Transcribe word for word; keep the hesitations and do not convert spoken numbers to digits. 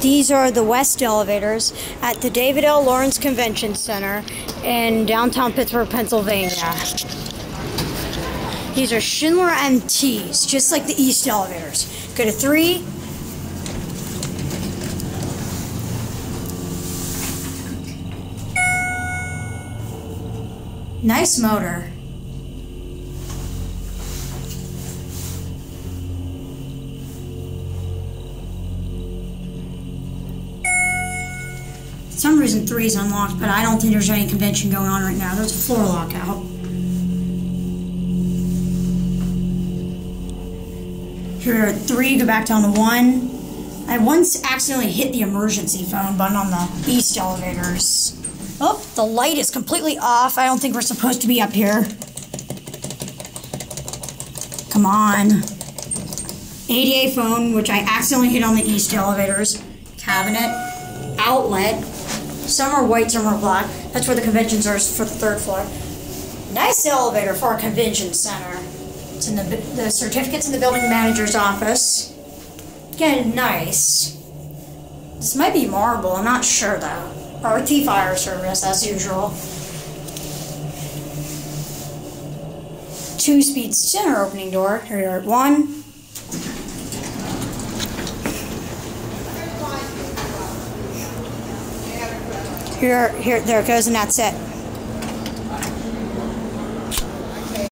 These are the West elevators at the David L. Lawrence Convention Center in downtown Pittsburgh, Pennsylvania. These are Schindler M Ts, just like the East elevators. Go to three. Nice motor. For some reason three is unlocked, but I don't think there's any convention going on right now. There's a floor lockout. Here, three, go back down to one. I once accidentally hit the emergency phone button on the East elevators. Oh, the light is completely off. I don't think we're supposed to be up here. Come on. A D A phone, which I accidentally hit on the East elevators. Cabinet. Outlet. Some are white, some are black. That's where the conventions are for the third floor. Nice elevator for a convention center. It's in the, the certificate's in the building manager's office. Again, nice. This might be marble, I'm not sure though. R T fire service, as usual. Two-speed center opening door. Here we are at one. Here, here, there it goes, and that's it.